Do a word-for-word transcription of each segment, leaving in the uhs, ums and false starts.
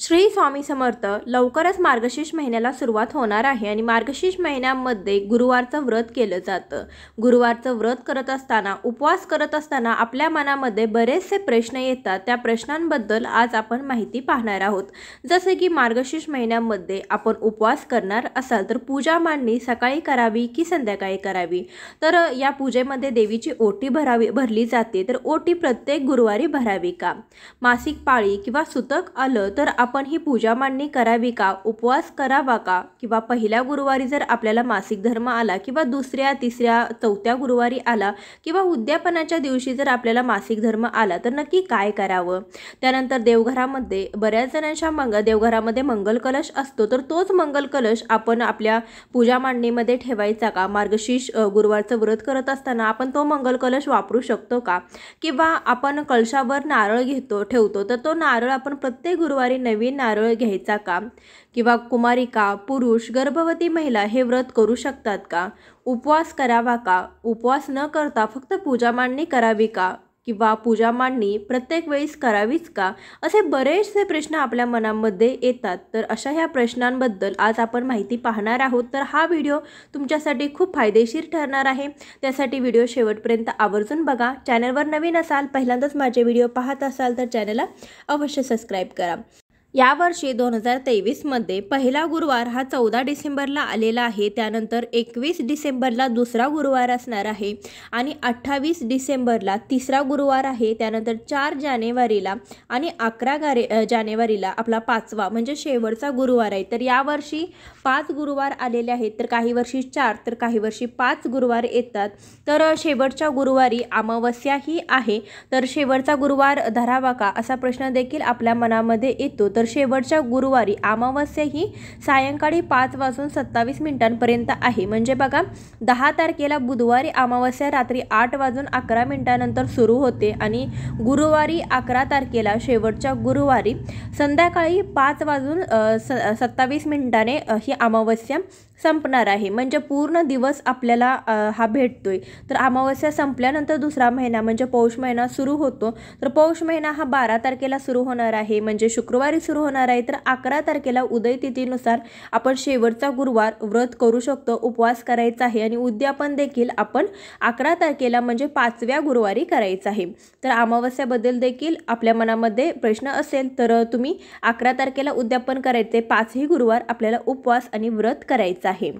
श्री स्वामी समर्थ। लवकरच मार्गशीर्ष महिन्याला सुरुवात होणार आहे आणि मार्गशीर्ष महिन्यामध्ये गुरुवारचं व्रत केलं जातं। गुरुवारचं व्रत करत असताना, उपवास करत असताना आपल्या मनामध्ये बरेचसे प्रश्न येतात। त्या प्रश्नांबद्दल आज आपण माहिती पाहणार आहोत। जसे की मार्गशीर्ष महिन्यामध्ये आपण उपवास करणार असाल तर पूजा मांडणी सकाळी करावी की संध्याकाळी करावी? तर या पूजेमध्ये देवीची ओटी भरावी भरली जाते, तर ओटी प्रत्येक गुरुवारी भरावी का? मासिक पाळी किंवा सूतक आलं तर आपण ही पूजा मांडणी करावी का? उपवास करावा का? किंवा पहिल्या गुरुवारी जर आपल्याला मासिक धर्म आला किंवा दुसऱ्या तिसऱ्या चौथ्या गुरुवारी आला किंवा उद्यापनाच्या दिवशी जर आपल्याला मासिक धर्म आला तर नक्की काय करावं? त्यानंतर देवघरामध्ये बऱ्याच जणांच्या मंग देवघरामध्ये मंगल कलश असतो, तर तोच मंगल कलश आपण आपल्या पूजा मांडणीमध्ये ठेवायचा का? मार्गशीर्ष गुरुवारचं व्रत करत असताना आपण तो मंगल कलश वापरू शकतो का? किंवा आपण कलशावर नारळ घेतो ठेवतो, तर तो नारळ आपण प्रत्येक गुरुवारी नवीन नारळ घ्यायचा का? किंवा कुमारिका, पुरुष, गर्भवती महिला हे व्रत करू शकतात का? उपवास करावा का? उपवास न करता फक्त पूजा मांडणी करावी का? किंवा पूजा मांडणी प्रत्येक वेळेस करावीच का? असे बरेचसे प्रश्न आपल्या मनामध्ये येतात। तर अशा ह्या प्रश्नांबद्दल आज आपण माहिती पाहणार आहोत। तर हा व्हिडिओ तुमच्यासाठी खूप फायदेशीर ठरणार आहे, त्यासाठी व्हिडिओ शेवटपर्यंत आवर्जून बघा। चॅनलवर नवीन असाल, पहिल्यांदाच माझे व्हिडिओ पाहत असाल तर चॅनलला अवश्य सबस्क्राईब करा। या वर्षी दोन हजार तेवीस मध्ये पहिला गुरुवार हा चौदा डिसेंबरला आलेला आहे, त्यानंतर एकवीस डिसेंबरला दुसरा गुरुवार असणार आहे आणि अठ्ठावीस डिसेंबरला तिसरा गुरुवार आहे, त्यानंतर चार जानेवारीला आणि अकरा जानेवारीला आपला पाचवा म्हणजे शेवटचा गुरुवार आहे। तर यावर्षी पाच गुरुवार आलेले आहेत, तर काही वर्षी चार तर काही वर्षी पाच गुरुवार येतात। तर शेवटच्या गुरुवारी अमावस्या ही आहे, तर शेवटचा गुरुवार धरावा का असा प्रश्न देखील आपल्या मनामध्ये येतो। तर शेवटच्या गुरुवारी अमावस्या ही सायंकाळी पाच वाजून सत्तावीस मिनिटांपर्यंत आहे, म्हणजे बघा दहा तारखेला बुधवारी अमावस्या रात्री आठ वाजून अकरा मिनिटानंतर सुरू होते आणि गुरुवारी अकरा तारखेला शेवटच्या गुरुवारी संध्याकाळी पाच वाजून स सत्तावीस मिनिटाने ही अमावस्या संपणार आहे, म्हणजे पूर्ण दिवस आपल्याला हा भेटतोय। तर अमावस्या संपल्यानंतर दुसरा महिना म्हणजे पौष महिना सुरू होतो, तर पौष महिना हा बारा तारखेला सुरू होणार आहे म्हणजे शुक्रवारी सुरू होणार आहे। तर अकरा तारखेला उदय तिथीनुसार आपण शेवटचा गुरुवार व्रत करू शकतो, उपवास करायचा आहे आणि उद्यापन देखील आपण अकरा तारखेला म्हणजे पाचव्या गुरुवारी करायचं आहे। तर अमावस्याबद्दल देखील आपल्या मनामध्ये प्रश्न असेल तर तुम्ही अकरा तारखेला उद्यापन करायचे, पाचही गुरुवार आपल्याला उपवास आणि व्रत करायचं आहे।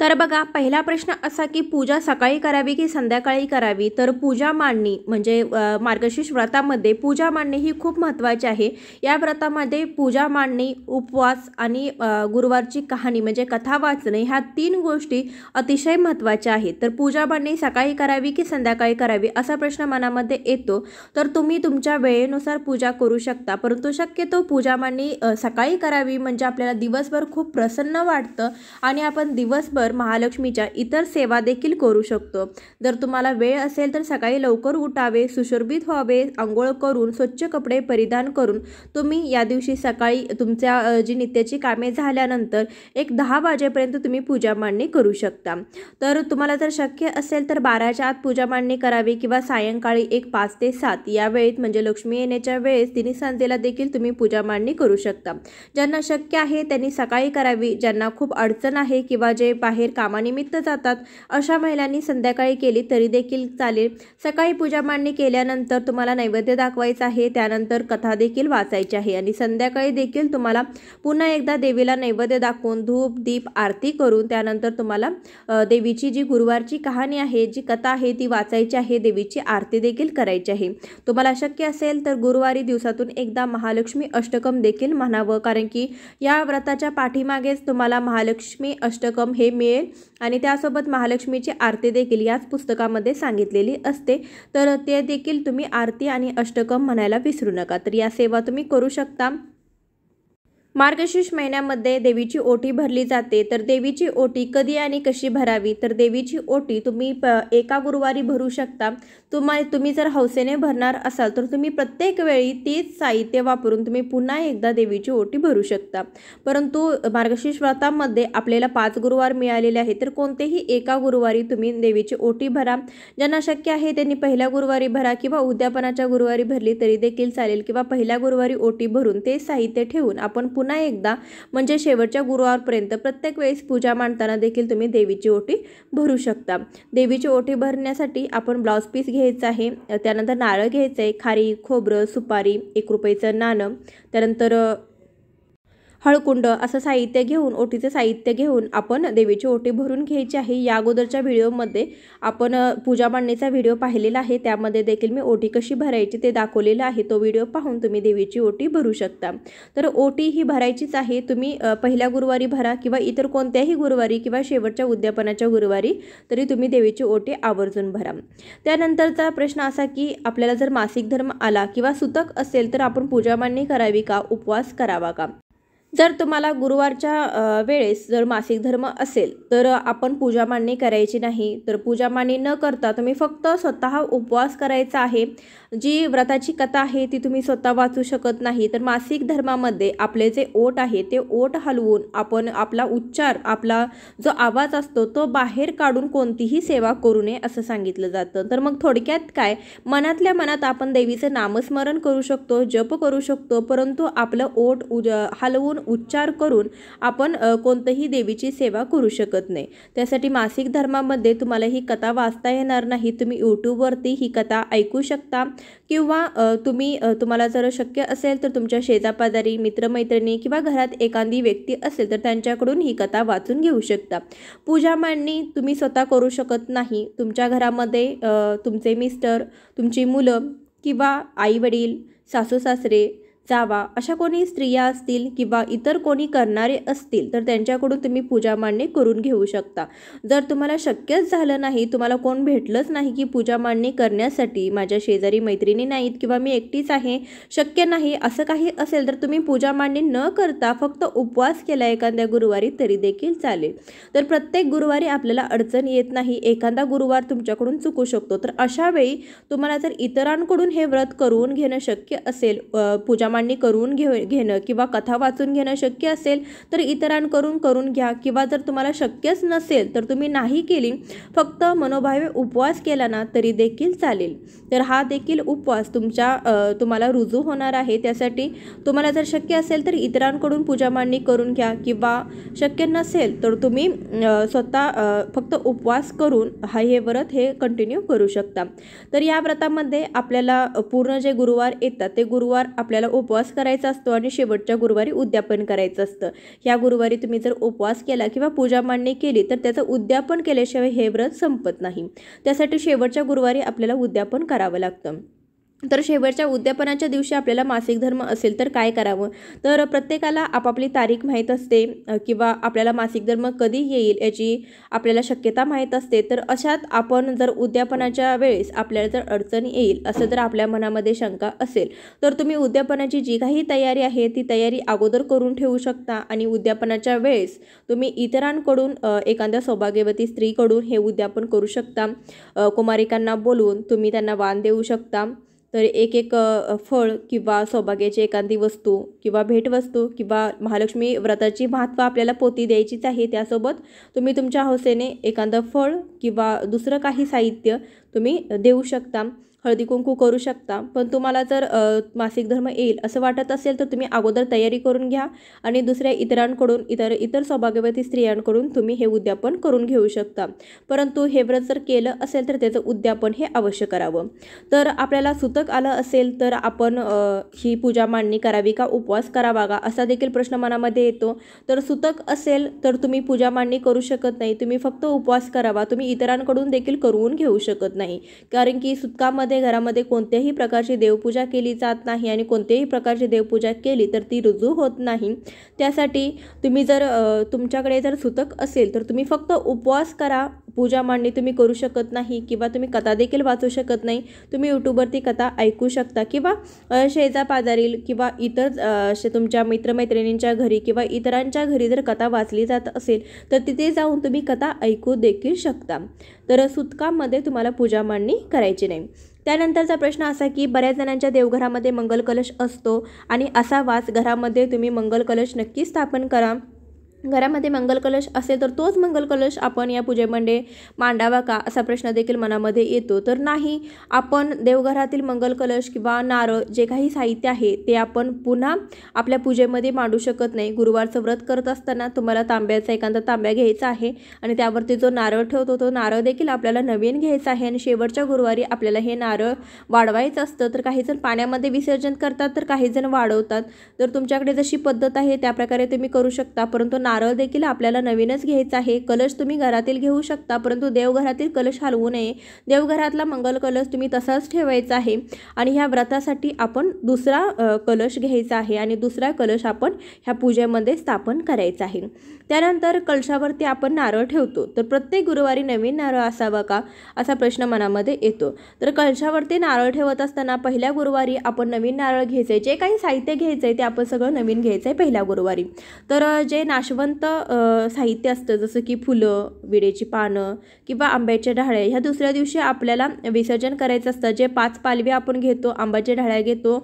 तर बघा, पहिला प्रश्न असा की पूजा सकाळी करावी की संध्याकाळी करावी? तर पूजा मांडणी म्हणजे मार्गशीर्ष व्रतामध्ये पूजा मांडणी ही खूप महत्त्वाची आहे। या व्रतामध्ये पूजा मांडणी, उपवास आणि गुरुवारची कहाणी म्हणजे कथा वाचणे ह्या तीन गोष्टी अतिशय महत्त्वाच्या आहेत। तर पूजा मांडणी सकाळी करावी की संध्याकाळी करावी असा प्रश्न मनामध्ये येतो, तर तुम्ही तुमच्या वेळेनुसार पूजा करू शकता, परंतु शक्यतो पूजा मांडणी सकाळी करावी, म्हणजे आपल्याला दिवसभर खूप प्रसन्न वाटतं आणि आपण दिवसभर महालक्ष्मीच्या इतर सेवा देखील करू शकतो। जर तुम्हाला वेळ असेल तर सकाळी लवकर उठावे, सुशोभित व्हावे, अंघोळ करून स्वच्छ कपडे परिधान करून तुम्ही या दिवशी सकाळी तुमच्या जी नित्याची कामे झाल्यानंतर एक दहा वाजेपर्यंत तुम्ही पूजा मांडणी करू शकता। तर तुम्हाला जर शक्य असेल तर बाराच्या आत पूजा मांडणी करावी किंवा सायंकाळी एक पाच ते सात या वेळेत म्हणजे लक्ष्मी येण्याच्या वेळेस तिन्ही सांजेला देखील तुम्ही पूजा मांडणी करू शकता। ज्यांना शक्य आहे त्यांनी सकाळी करावी, ज्यांना खूप अडचण आहे किंवा जे बाहेर कामानिमित्त जातात अशा महिलांनी संध्याकाळी केली तरी देखील चालेल। सकाळी पूजा मांडणी केल्यानंतर तुम्हाला नैवेद्य दाखवायचा आहे, त्यानंतर कथा देखील वाचायची आहे आणि संध्याकाळी देखील तुम्हाला पुन्हा एकदा देवीला नैवेद्य दाखवून धूप दीप आरती करून त्यानंतर तुम्हाला देवीची जी गुरुवारची कहाणी आहे, जी कथा आहे ती वाचायची आहे, देवीची आरती देखील करायची आहे। तुम्हाला शक्य असेल तर गुरुवारी दिवसातून एकदा महालक्ष्मी अष्टकम देखील म्हणावं, कारण की या व्रताच्या पाठीमागेच तुम्हाला महालक्ष्मी अष्टकम हे मिळेल आणि त्यासोबत महालक्ष्मीची आरती देखील याच पुस्तकामध्ये सांगितलेली असते, तर ते देखील तुम्ही आरती आणि अष्टकम म्हणायला विसरू नका। तर या सेवा तुम्ही करू शकता। मार्गशीर्ष महिन्यामध्ये देवीची ओटी भरली जाते। तर देवीची ओटी कधी आणि कशी भरावी, तर देवीची ओटी तुम्ही एका गुरुवारी भरू शकता। तुम्ही तुम्ही जर हौसेने भरणार असाल तर तुम्ही प्रत्येक वेळी तीच साहित्य वापरून तुम्ही पुन्हा एकदा देवीची ओटी भरू शकता। परंतु मार्गशीर्ष व्रतामध्ये आपल्याला पाच गुरुवार मिळालेले आहेत, तर कोणतेही एका गुरुवारी तुम्ही देवीची ओटी भरा। ज्यांना शक्य आहे त्यांनी पहिल्या गुरुवारी भरा किंवा उद्यापनाच्या गुरुवारी भरली तरी देखील चालेल, किंवा पहिल्या गुरुवारी ओटी भरून ते साहित्य ठेवून आपण पुन्हा एकदा म्हणजे शेवटच्या गुरुवारपर्यंत प्रत्येक वेळेस पूजा मांडताना देखील तुम्ही देवीची ओटी भरू शकता। देवीची ओटी भरण्यासाठी आपण ब्लाउज पीस घ्यायचा आहे, त्यानंतर नारळ घ्यायचा आहे, खारी, खोबरं, सुपारी, एक रुपयाचं नाणं, त्यानंतर हळकुंड असं साहित्य घेऊन ओटीचे साहित्य घेऊन आपण देवीची ओटी भरून घ्यायची आहे। या अगोदरच्या व्हिडिओमध्ये आपण पूजा मांडण्याचा व्हिडिओ पाहिलेला आहे, त्यामध्ये देखील मी ओटी कशी भरायची ते दाखवलेलं आहे। तो व्हिडिओ पाहून तुम्ही देवीची ओटी भरू शकता। तर ओटी ही भरायचीच आहे, तुम्ही पहिल्या गुरुवारी भरा किंवा इतर कोणत्याही गुरुवारी किंवा शेवटच्या उद्यापनाच्या गुरुवारी तरी तुम्ही देवीची ओटी आवर्जून भरा। त्यानंतरचा प्रश्न असा की आपल्याला जर मासिक धर्म आला किंवा सुतक असेल तर आपण पूजा मांडणी करावी का, उपवास करावा का? जर तुम्हाला गुरुवारच्या वेळेस जर मासिक धर्म असेल तर आपण पूजा मांडणी करायची नाही। तर पूजा मांडणी न करता तुम्ही फक्त स्वतः उपवास करायचा आहे। जी व्रताची कथा आहे ती तुम्ही स्वतः वाचू शकत नाही, तर मासिक धर्मामध्ये आपले जे ओठ आहे ते ओठ हलवून आपण आपला उच्चार, आपला जो आवाज असतो तो बाहेर काढून कोणतीही सेवा करू नये असं सांगितलं जातं। तर मग थोडक्यात काय, मनातल्या मनात आपण देवीचं नामस्मरण करू शकतो, जप करू शकतो, परंतु आपलं ओठ हलवून उच्चार करून आपण कोणतीही देवीची सेवा करू शकत नाही। त्यासाठी मासिक धर्मामध्ये तुम्हाला ही कथा वाचता येणार नाही। तुम्ही YouTube वरती ही कथा ऐकू शकता किंवा तुम्ही तुम्हाला जर शक्य असेल तर तुमच्या शेजापाजारी, मित्रमैत्रिणी किंवा घरात एखादी व्यक्ती असेल तर त्यांच्याकडून ही कथा वाचून घेऊ शकता। पूजा मांडणी तुम्ही स्वतः करू शकत नाही, तुमच्या घरामध्ये तुमचे मिस्टर, तुमची मुलं किंवा आई वडील, सासू सासरे, जावा अशा कोणी स्त्रिया असतील किंवा इतर कोणी करणारे असतील तर त्यांच्याकडून तुम्ही पूजा मांडणी करून घेऊ शकता। जर तुम्हाला शक्यच झालं नाही, तुम्हाला कोण भेटलंच नाही की पूजा मांडणी करण्यासाठी, माझ्या शेजारी मैत्रिणी नाहीत किंवा मी एकटीच आहे, शक्य नाही असं काही असेल तर तुम्ही पूजा मांडणी न करता फक्त उपवास केला एखाद्या गुरुवारी तरी देखील चालेल। तर प्रत्येक गुरुवारी आपल्याला अडचण येत नाही, एखादा गुरुवार तुमच्याकडून चुकू शकतो। तर अशा वेळी तुम्हाला जर इतरांकडून हे व्रत करून घेणं शक्य असेल, पूजा मांडणी करून घेणं किंवा कथा वाचून घेणं शक्य असेल तर इतरांकडून करून घ्या, किंवा जर तुम्हाला शक्यच नसेल तर तुम्ही नाही केली, फक्त मनोभावे उपवास केला ना तरी देखील चालेल। तर हा देखील उपवास तुमच्या तुम्हाला रुजू होणार आहे। त्यासाठी तुम्हाला जर शक्य असेल तर इतरांकडून पूजा मांडणी करून घ्या, किंवा शक्य नसेल तर तुम्ही स्वतः फक्त उपवास करून हा हे व्रत हे कंटिन्यू करू शकता। तर या व्रतामध्ये आपल्याला पूर्ण जे गुरुवार येतात ते गुरुवार आपल्याला उपवास करायचा असतो आणि शेवटच्या गुरुवारी उद्यापन करायचं असतं। या गुरुवारी तुम्ही जर उपवास केला किंवा पूजा मांडणी केली तर त्याचं उद्यापन केल्याशिवाय हे व्रत संपत नाही। त्यासाठी शेवटच्या गुरुवारी आपल्याला उद्यापन करावं लागतं। तर शेवटच्या उद्यापनाच्या दिवशी आपल्याला मासिक धर्म असेल तर काय करावं, तर प्रत्येकाला आपापली तारीख माहीत असते किंवा आपल्याला मासिक धर्म कधी येईल याची आपल्याला शक्यता माहीत असते। तर अशात आपण जर उद्यापनाच्या वेळेस आपल्याला जर अडचण येईल असं जर आपल्या मनामध्ये शंका असेल तर तुम्ही उद्यापनाची जी काही तयारी आहे ती तयारी अगोदर करून ठेवू शकता, आणि उद्यापनाच्या वेळेस तुम्ही इतरांकडून, एखाद्या सौभाग्यवती स्त्रीकडून हे उद्यापन करू शकता। कुमारिकांना बोलवून तुम्ही त्यांना वाण देऊ शकता। तर एक एक फळ किंवा सौभाग्याची एखादी वस्तू किंवा भेटवस्तू किंवा महालक्ष्मी व्रताची महत्त्व आपल्याला पोती द्यायचीच आहे, त्यासोबत तुम्ही तुमच्या हौसेने एखादं फळ किंवा दुसरं काही साहित्य तुम्ही देऊ शकता, हळदी कुंकू करू शकता। पण तुम्हाला जर मासिक धर्म येईल असं वाटत असेल तर तुम्ही अगोदर तयारी करून घ्या आणि दुसऱ्या इतरांकडून इतर इतर सौभाग्यवती स्त्रियांकडून तुम्ही हे उद्यापन करून घेऊ शकता। परंतु हे व्रत जर केलं असेल तर त्याचं उद्यापन हे अवश्य करावं। तर आपल्याला सुतक आलं असेल तर आपण ही पूजा मांडणी करावी का, उपवास करावा का, असा देखील प्रश्न मनामध्ये येतो। तर सुतक असेल तर तुम्ही पूजा मांडणी करू शकत नाही, तुम्ही फक्त उपवास करावा, तुम्ही इतरांकडून देखील करून घेऊ शकत नाही, कारण की सुतकामध्ये घरामध्ये कोणत्याही प्रकारची देवपूजा केली जात नाही आणि कोणत्याही प्रकारची देवपूजा केली तर ती रुजू होत नाही। त्यासाठी तुम्ही जर तुमच्याकडे जर सुतक असेल तर तुम्ही फक्त उपवास करा, पूजा मांडणी तुम्ही करू शकत नाही किंवा तुम्ही कथा देखील वाचू शकत नाही, तुम्ही यूट्यूबवरती कथा ऐकू शकता किंवा शेजापाजारील किंवा इतर तुमच्या मित्रमैत्रिणींच्या घरी किंवा इतरांच्या घरी जर कथा वाचली जात असेल तर तिथे जाऊन तुम्ही कथा ऐकू देखील शकता। तर सुतकामध्ये तुम्हाला पूजा मांडणी करायची नाही। त्यानंतरचा प्रश्न असा की बऱ्याच जणांच्या देवघरामध्ये मंगल कलश असतो आणि असा वास घरामध्ये तुम्ही मंगल कलश नक्की स्थापन करा। घरामध्ये मंगल कलश असेल तर तोच मंगल कलश आपण या पूजेमध्ये मांडावा का असा प्रश्न देखील मनामध्ये येतो। तर नाही, आपण देवघरातील मंगल कलश किंवा नारळ जे काही साहित्य आहे ते आपण पुन्हा आपल्या पूजेमध्ये मांडू शकत नाही। गुरुवारचं व्रत करत असताना तुम्हाला तांब्याचा एखादा तांब्या घ्यायचा आहे आणि त्यावरती जो नारळ ठेवतो तो नारळ देखील आपल्याला नवीन घ्यायचा आहे आणि शेवटच्या गुरुवारी आपल्याला हे नारळ वाढवायचं असतं। तर काही जण पाण्यामध्ये विसर्जन करतात तर काही जण वाढवतात, तर तुमच्याकडे जशी पद्धत आहे त्या प्रकारे तुम्ही करू शकता। परंतु नारळ देखील आपल्याला नवीनच घ्यायचा आहे। कलश तुम्ही घरातील घेऊ शकता परंतु देवघरातील कलश हलवू नये। देवघरातला मंगल कलश तुम्ही तसाच ठेवायचा आहे आणि ह्या व्रतासाठी आपण दुसरा कलश घ्यायचा आहे आणि दुसरा कलश आपण ह्या पूजेमध्ये स्थापन करायचा आहे। त्यानंतर कलशावरती आपण नारळ ठेवतो तर प्रत्येक गुरुवारी नवीन नारळ असावा का असा प्रश्न मनामध्ये येतो। तर कलशावरती नारळ ठेवत असताना पहिल्या गुरुवारी आपण नवीन नारळ घ्यायचे, जे काही साहित्य घ्यायचे ते आपण सगळं नवीन घ्यायचे पहिल्या गुरुवारी। तर जे नाश साहित्य असतं जसं की फुलं, विड्याची पानं किंवा आंब्याच्या ढाळ्या ह्या दुसऱ्या दिवशी आपल्याला विसर्जन करायचं असतं। जे पाच पालवी आपण घेतो, आंब्याच्या ढाळ्या घेतो,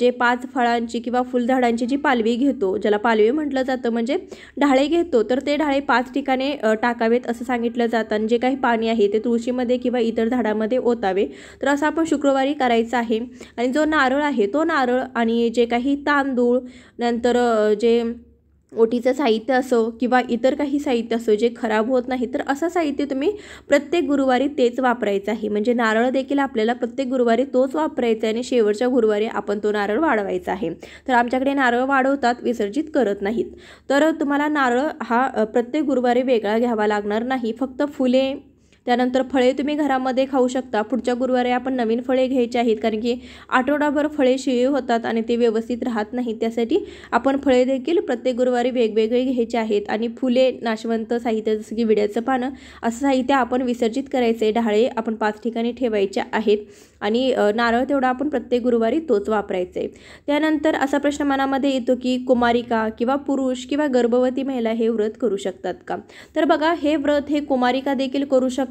जे पाच फळांची किंवा फुलझाडांची जी पालवी घेतो ज्याला पालवी म्हटलं जातं म्हणजे ढाळे घेतो, तर ते ढाळे पाच ठिकाणी टाकावेत असं सांगितलं जातं आणि जे काही पाणी आहे ते तुळशीमध्ये किंवा इतर झाडामध्ये ओतावे। तर असं आपण शुक्रवारी करायचं आहे आणि जो नारळ आहे तो नारळ आणि जे काही तांदूळ नंतर जे ओटीचं साहित्य असो किंवा इतर काही साहित्य असो जे खराब होत नाही तर असं साहित्य तुम्ही प्रत्येक गुरुवारी तेच वापरायचं आहे। म्हणजे नारळ देखील आपल्याला प्रत्येक गुरुवारी तोच वापरायचा आणि शेवटच्या गुरुवारी आपण तो नारळ वाढवायचा आहे। तर आमच्याकडे नारळ वाढवतात, विसर्जित करत नाहीत। तर तुम्हाला नारळ हा प्रत्येक गुरुवारी वेगळा घ्यावा लागणार नाही। फक्त फुले त्यानंतर फळे तुम्ही घरामध्ये खाऊ शकता। पुढच्या गुरुवारी आपण नवीन फळे घ्यायचे आहेत कारण की आठवडाभर फळे शिळी होतात आणि ते व्यवस्थित राहत नाही, त्यासाठी आपण फळे देखील प्रत्येक गुरुवारी वेगवेगळे घ्यायचे आहेत आणि फुले, नाशवंत साहित्य जसं की विड्याचं पानं असं साहित्य आपण विसर्जित करायचे। ढाळे आपण पाच ठिकाणी ठेवायचे आहेत आणि नारळ तेवढा आपण प्रत्येक गुरुवारी तोच वापरायचा आहे। त्यानंतर असा प्रश्न मनामध्ये येतो की कुमारिका किंवा पुरुष किंवा गर्भवती महिला हे व्रत करू शकतात का? तर बघा, हे व्रत हे कुमारिका देखील करू शकतात,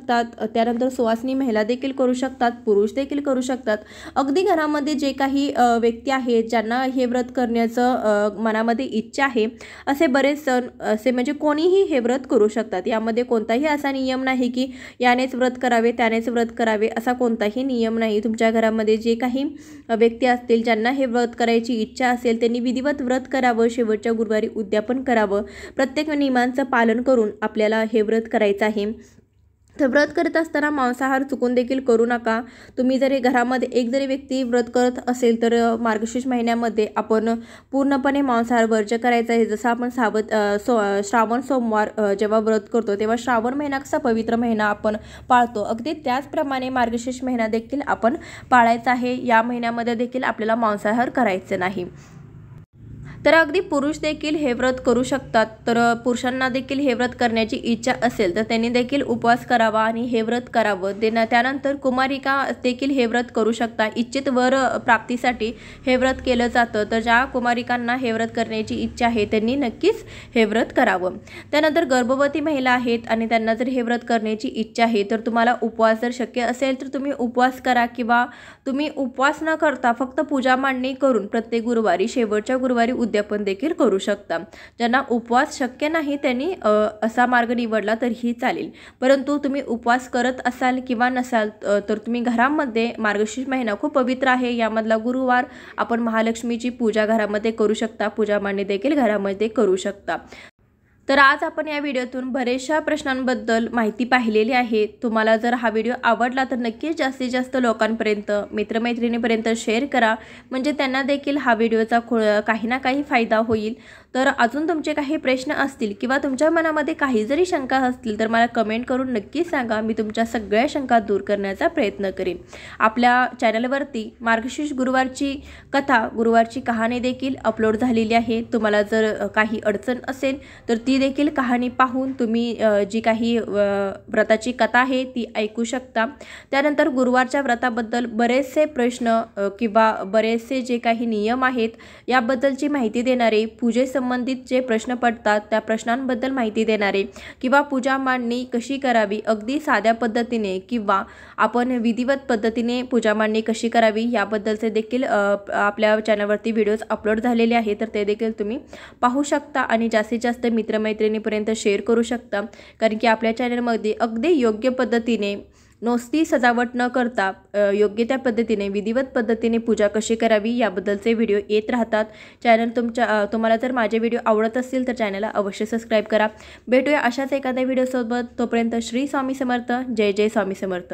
त्यानंतर सुवासिनी महिला देखील करू शकतात, पुरुष देखील करू शकतात। अगदी घरामध्ये जे काही व्यक्ती आहेत ज्यांना हे व्रत करण्याचं मनामध्ये इच्छा आहे असे बरेच सण असे म्हणजे कोणीही हे व्रत करू शकतात। यामध्ये कोणताही असा नियम नाही की यानेच व्रत करावे त्यानेच व्रत करावे असा कोणताही नियम नाही। तुमच्या घरामध्ये जे काही व्यक्ती असतील ज्यांना हे व्रत करायची इच्छा असेल त्यांनी विधिवत व्रत करावं, शेवटच्या गुरुवारी उद्यापन करावं, प्रत्येक नियमांचं पालन करून आपल्याला हे व्रत करायचं आहे। तर व्रत करत असताना मांसाहार चुकून देखील करू नका। तुम्ही जरी घरामध्ये एक जरी व्यक्ती व्रत करत असेल तर मार्गशीर्ष महिन्यामध्ये आपण पूर्णपणे मांसाहार वर्ज्य करायचा आहे। जसं आपण सावत सो श्रावण सोमवार जेव्हा व्रत करतो तेव्हा श्रावण महिना कसा पवित्र महिना आपण पाळतो, अगदी त्याचप्रमाणे मार्गशीर्ष महिना देखील आपण पाळायचा आहे। या महिन्यामध्ये देखील आपल्याला मांसाहार करायचं नाही। तर अगदी पुरुष देखील हे व्रत करू शकतात। तर पुरुषांना देखील हे व्रत करण्याची इच्छा असेल तर त्यांनी देखील उपवास करावा आणि हे व्रत करावं। त्यानंतर कुमारिका देखील हे व्रत करू शकता। इच्छित वर प्राप्तीसाठी हे व्रत केलं जातं, तर ज्या कुमारिकांना हे व्रत करण्याची इच्छा आहे त्यांनी नक्कीच हे व्रत करावं। त्यानंतर गर्भवती महिला आहेत आणि त्यांना जर हे व्रत करण्याची इच्छा आहे तर तुम्हाला उपवास जर शक्य असेल तर तुम्ही उपवास करा किंवा तुम्ही उपवास न करता फक्त पूजा मांडणी करून प्रत्येक गुरुवारी शेवटच्या गुरुवारी उद्यापन देखील करू शकता। ज्यांना उपवास शक्य नाही त्यांनी असा मार्ग निवडला तरीही चालेल। परंतु तुम्ही उपवास करत असाल किंवा नसाल तर तुम्ही घरामध्ये मार्गशीर्ष महिना खूप पवित्र आहे, यामधला गुरुवार आपण महालक्ष्मीची पूजा घरामध्ये करू शकता, पूजा मांडणी देखील घरामध्ये करू शकता। तर आज आपण या व्हिडिओतून बऱ्याचशा प्रश्नांबद्दल माहिती पाहिलेली आहे। तुम्हाला जर हा व्हिडिओ आवडला तर नक्कीच जास्तीत जास्त लोकांपर्यंत, मित्रमैत्रिणीपर्यंत शेअर करा, म्हणजे त्यांना देखील हा व्हिडिओचा काही ना काही फायदा होईल। तर अजून तुमचे काही प्रश्न असतील किंवा तुमच्या मनामध्ये काही जरी शंका असतील तर मला कमेंट करून नक्की सांगा। मी तुमच्या सगळ्या शंका दूर करण्याचा प्रयत्न करेन। आपल्या चॅनलवरती मार्गशीर्ष गुरुवारची कथा, गुरुवारची कहाणी देखील अपलोड झालेली आहे। तुम्हाला जर काही अडचण असेल तर ती देखील कहाणी पाहून तुम्ही जी काही व्रताची कथा आहे ती ऐकू शकता। त्यानंतर गुरुवारच्या व्रताबद्दल बरेचसे प्रश्न किंवा बरेचसे जे काही नियम आहेत याबद्दलची माहिती देणारे, पूजे संबंधित जे प्रश्न पडतात त्या प्रश्नांबद्दल माहिती देणारे किंवा पूजा मांडणी कशी करावी अगदी साध्या पद्धतीने किंवा आपण विधिवत पद्धतीने पूजा मांडणी कशी करावी याबद्दलचे देखील आपल्या चॅनलवरती व्हिडिओज अपलोड झालेले आहेत। तर ते देखील तुम्ही पाहू शकता आणि जास्तीत जास्त मित्रमैत्रिणींपर्यंत शेअर करू शकता, कारण की आपल्या चॅनलमध्ये अगदी योग्य पद्धतीने नुसती सजावट न करता योग्य त्या पद्धतीने विधिवत पद्धतीने पूजा कशी करावी याबद्दलचे व्हिडिओ येत राहतात। चॅनल तुमच्या तुम्हाला जर माझे व्हिडिओ आवडत असतील तर चॅनलला अवश्य सबस्क्राइब करा। भेटूया अशाच एखाद्या व्हिडिओसोबत, तोपर्यंत श्री स्वामी समर्थ। जय जय स्वामी समर्थ।